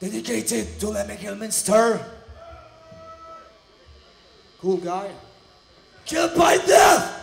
dedicated to Lemmy Kilmister. Cool guy. Killed by death!